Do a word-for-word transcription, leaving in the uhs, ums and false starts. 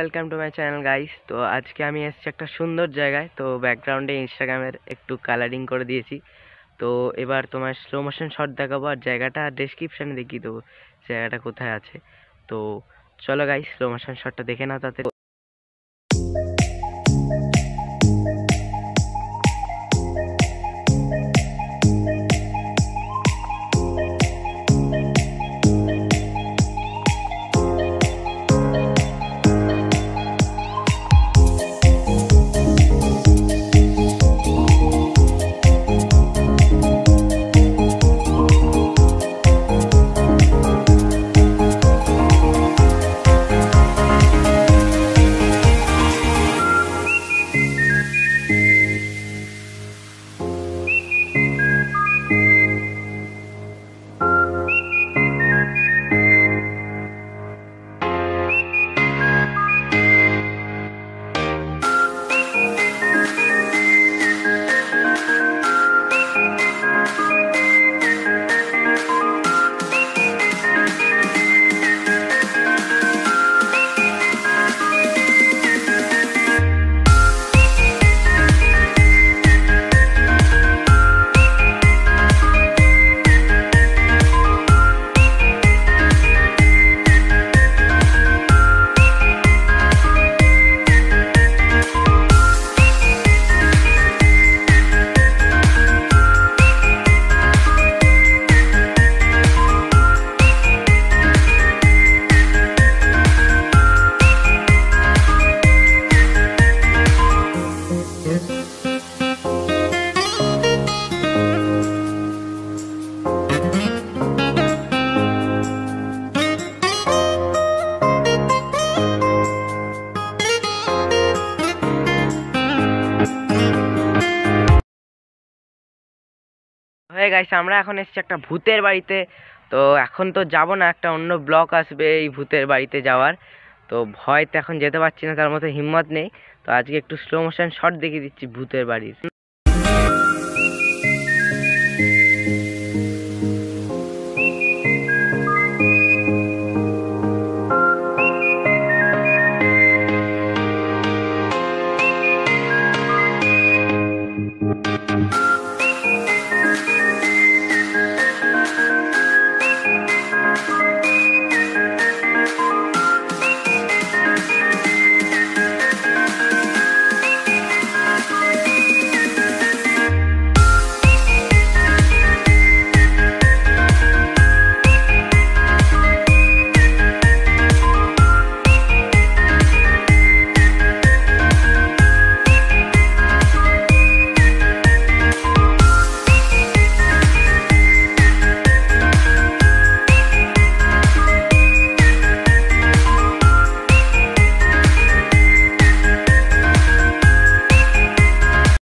Welcome to my channel guys. तो आज के आमी एसेছি একটা সুন্দর জায়গায়। तो ব্যাকগ্রাউন্ডে ইনস্টাগ্রামের একটু কালারিং করে দিয়েছি। तो এবার তোমার স্লো মোশন শট দেখাবো আর জায়গাটা ডেসক্রিপশনে দেখিয়ে দেবো জায়গাটা কোথায় আছে। तो চলো গাইস স্লো মোশন শটটা দেখে নাও। তাতে হয়ে গেছে, আমরা এখন এসেছি একটা ভূতের বাড়িতে। তো এখন তো যাব না, একটা অন্য ব্লক আসবে এই ভূতের বাড়িতে যাওয়ার। তো ভয়তে এখন যেতে পারছি না, তার মতো হিম্মত নেই। তো আজকে একটু স্লো মোশন শট দেখিয়ে দিচ্ছি ভূতের বাড়ির।